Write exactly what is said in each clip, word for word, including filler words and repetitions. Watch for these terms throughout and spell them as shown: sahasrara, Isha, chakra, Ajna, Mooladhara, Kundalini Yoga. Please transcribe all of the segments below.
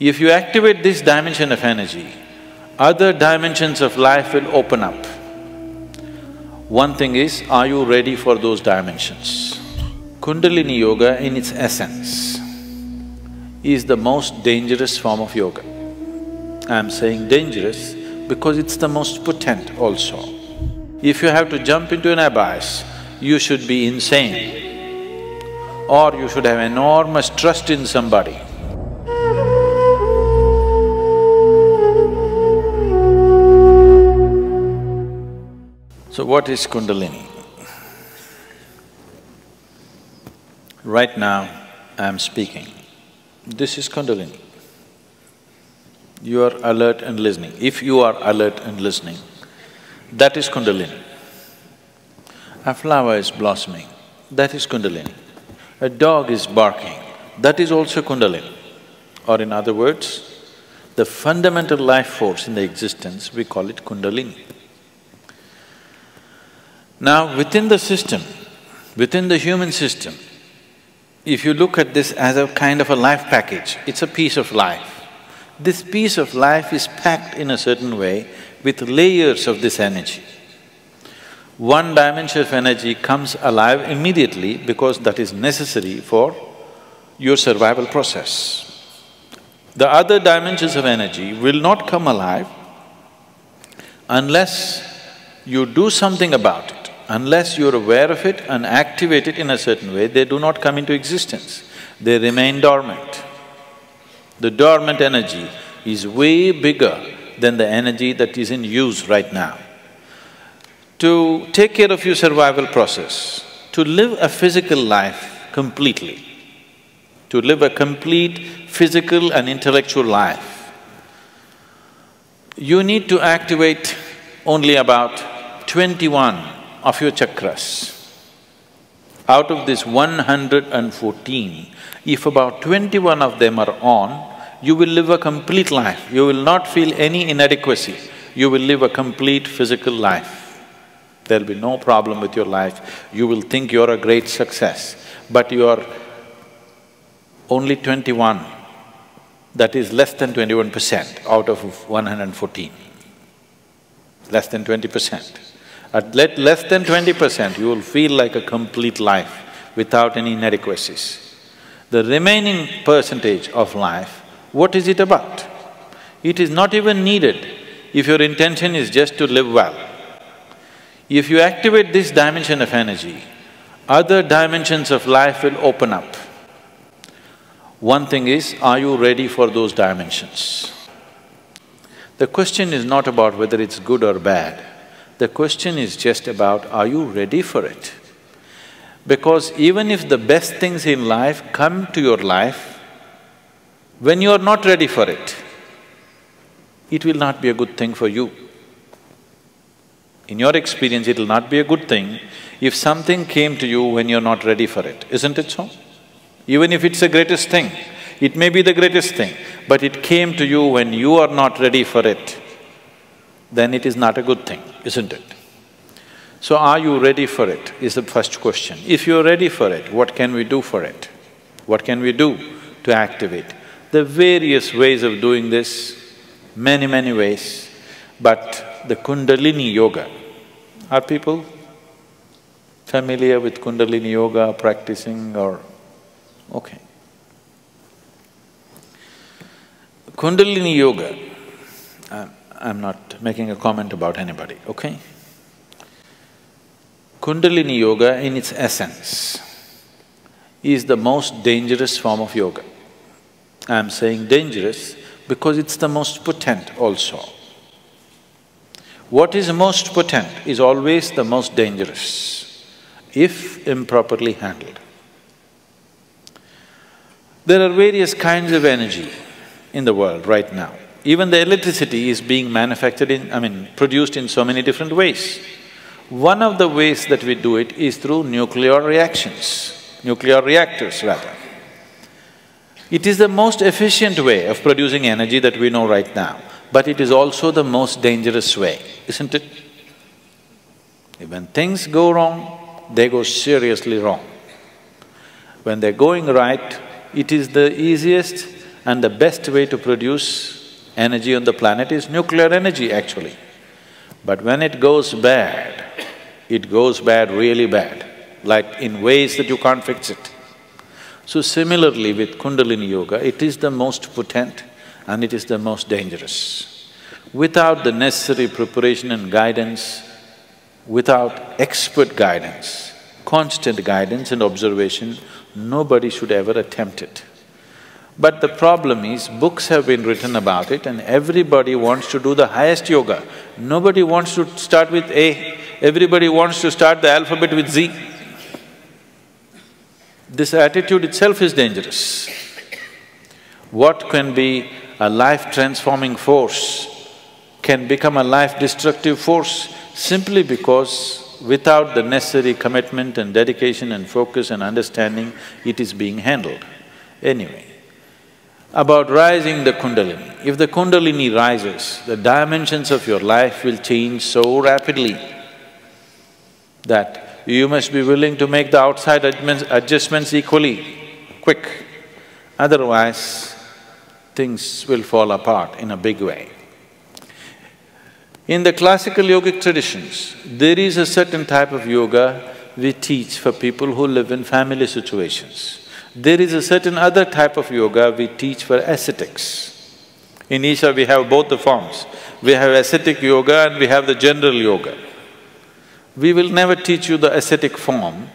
If you activate this dimension of energy, other dimensions of life will open up. One thing is, are you ready for those dimensions? Kundalini Yoga in its essence is the most dangerous form of yoga. I'm saying dangerous because it's the most potent also. If you have to jump into an abyss, you should be insane or you should have enormous trust in somebody. So what is Kundalini? Right now, I am speaking. This is Kundalini. You are alert and listening. If you are alert and listening, that is Kundalini. A flower is blossoming, that is Kundalini. A dog is barking, that is also Kundalini. Or in other words, the fundamental life force in the existence, we call it Kundalini. Now within the system, within the human system, if you look at this as a kind of a life package, it's a piece of life. This piece of life is packed in a certain way with layers of this energy. One dimension of energy comes alive immediately because that is necessary for your survival process. The other dimensions of energy will not come alive unless you do something about it. Unless you're aware of it and activate it in a certain way, they do not come into existence. They remain dormant. The dormant energy is way bigger than the energy that is in use right now. To take care of your survival process, to live a physical life completely, to live a complete physical and intellectual life, you need to activate only about twenty-one of your chakras. Out of this one hundred and fourteen, if about twenty-one of them are on, you will live a complete life. You will not feel any inadequacy. You will live a complete physical life. There'll be no problem with your life. You will think you're a great success, but you are only twenty-one, that is less than twenty-one percent out of one hundred and fourteen, less than twenty percent. At less than twenty percent, you will feel like a complete life without any inadequacies. The remaining percentage of life, what is it about? It is not even needed if your intention is just to live well. If you activate this dimension of energy, other dimensions of life will open up. One thing is, are you ready for those dimensions? The question is not about whether it's good or bad. The question is just about, are you ready for it? Because even if the best things in life come to your life, when you are not ready for it, it will not be a good thing for you. In your experience, it will not be a good thing if something came to you when you're not ready for it, isn't it so? Even if it's the greatest thing, it may be the greatest thing, but it came to you when you are not ready for it, then it is not a good thing, isn't it? So are you ready for it is the first question. If you're ready for it, what can we do for it? What can we do to activate? There are various ways of doing this, many, many ways, but the Kundalini Yoga… Are people familiar with Kundalini Yoga, practicing or… okay. Kundalini Yoga… Um, I'm not making a comment about anybody, okay? Kundalini Yoga in its essence is the most dangerous form of yoga. I'm saying dangerous because it's the most potent also. What is most potent is always the most dangerous, if improperly handled. There are various kinds of energy in the world right now. Even the electricity is being manufactured in… I mean, produced in so many different ways. One of the ways that we do it is through nuclear reactions, nuclear reactors rather. It is the most efficient way of producing energy that we know right now, but it is also the most dangerous way, isn't it? When things go wrong, they go seriously wrong. When they're going right, it is the easiest And the best way to produce energy on the planet is nuclear energy actually. But when it goes bad, it goes bad really bad, like in ways that you can't fix it. So similarly with Kundalini Yoga, it is the most potent and it is the most dangerous. Without the necessary preparation and guidance, without expert guidance, constant guidance and observation, nobody should ever attempt it. But the problem is, books have been written about it and everybody wants to do the highest yoga. Nobody wants to start with A, everybody wants to start the alphabet with Z. This attitude itself is dangerous. What can be a life-transforming force can become a life-destructive force simply because without the necessary commitment and dedication and focus and understanding, it is being handled. Anyway, about rising the Kundalini. If the Kundalini rises, the dimensions of your life will change so rapidly that you must be willing to make the outside adjustments equally quick. Otherwise, things will fall apart in a big way. In the classical yogic traditions, there is a certain type of yoga we teach for people who live in family situations. There is a certain other type of yoga we teach for ascetics. In Isha we have both the forms. We have ascetic yoga and we have the general yoga. We will never teach you the ascetic form.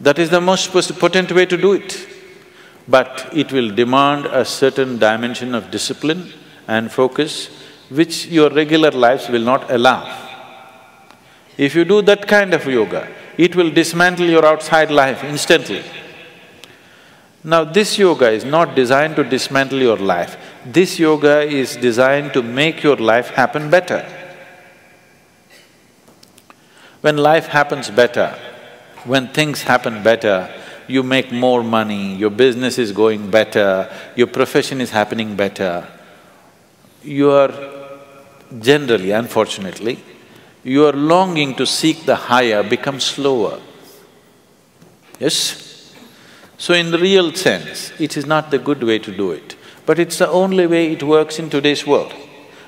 That is the most potent way to do it. But it will demand a certain dimension of discipline and focus which your regular lives will not allow. If you do that kind of yoga, it will dismantle your outside life instantly. Now this yoga is not designed to dismantle your life. This yoga is designed to make your life happen better. When life happens better, when things happen better, you make more money, your business is going better, your profession is happening better. You are generally, unfortunately, your longing to seek the higher becomes slower. Yes? So in the real sense, it is not the good way to do it, but it's the only way it works in today's world.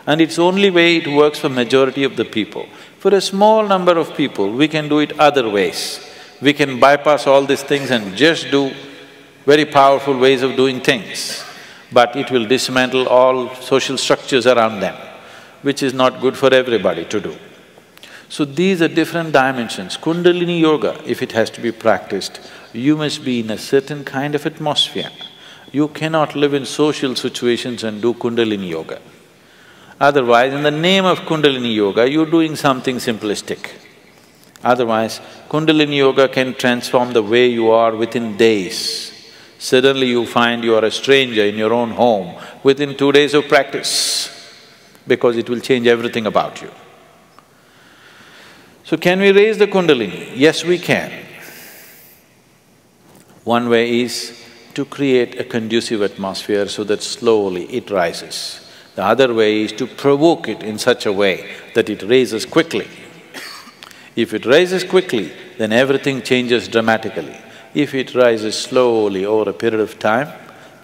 And it's the only way it works for majority of the people. For a small number of people, we can do it other ways. We can bypass all these things and just do very powerful ways of doing things. But it will dismantle all social structures around them, which is not good for everybody to do. So these are different dimensions. Kundalini Yoga, if it has to be practiced, you must be in a certain kind of atmosphere. You cannot live in social situations and do Kundalini Yoga. Otherwise, in the name of Kundalini Yoga, you're doing something simplistic. Otherwise, Kundalini Yoga can transform the way you are within days. Suddenly you find you are a stranger in your own home within two days of practice, because it will change everything about you. So can we raise the Kundalini? Yes, we can. One way is to create a conducive atmosphere so that slowly it rises. The other way is to provoke it in such a way that it raises quickly. If it rises quickly, then everything changes dramatically. If it rises slowly over a period of time,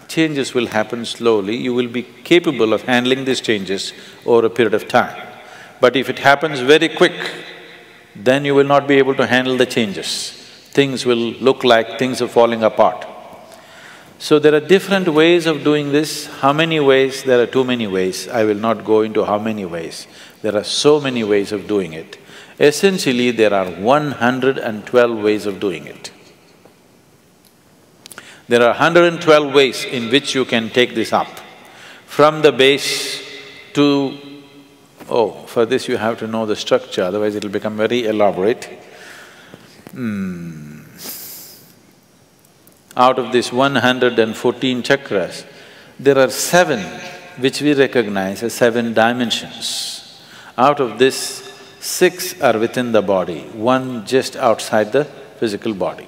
changes will happen slowly. You will be capable of handling these changes over a period of time. But if it happens very quick, then you will not be able to handle the changes. Things will look like things are falling apart. So there are different ways of doing this. How many ways? There are too many ways. I will not go into how many ways. There are so many ways of doing it. Essentially, there are one hundred and twelve ways of doing it. There are hundred and twelve ways in which you can take this up. From the base to… oh, for this you have to know the structure, otherwise it'll become very elaborate. Hmm. Out of these one hundred and fourteen chakras, there are seven which we recognize as seven dimensions. Out of this, six are within the body, one just outside the physical body.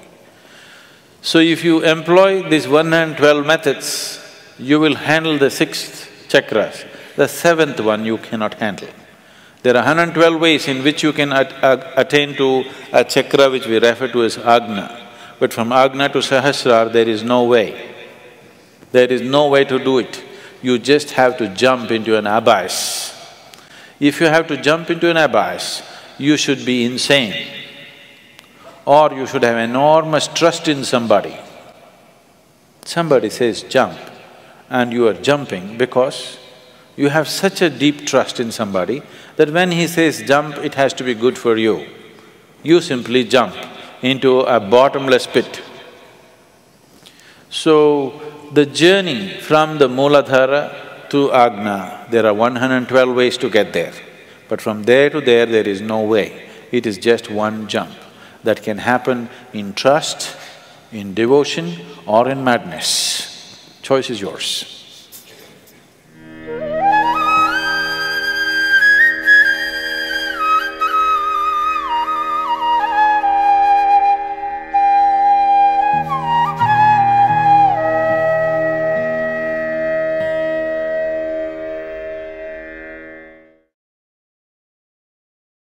So if you employ these one hundred and twelve methods, you will handle the sixth chakras. The seventh one you cannot handle. There are one hundred twelve ways in which you can at, uh, attain to a chakra which we refer to as Ajna. But from Ajna to Sahasrara, there is no way. There is no way to do it. you just have to jump into an abyss. If you have to jump into an abyss, you should be insane or you should have enormous trust in somebody. Somebody says jump and you are jumping because you have such a deep trust in somebody that when he says jump, it has to be good for you. You simply jump into a bottomless pit. So, the journey from the Mooladhara to Ajna, there are one hundred twelve ways to get there. But from there to there, there is no way. It is just one jump that can happen in trust, in devotion or in madness. Choice is yours.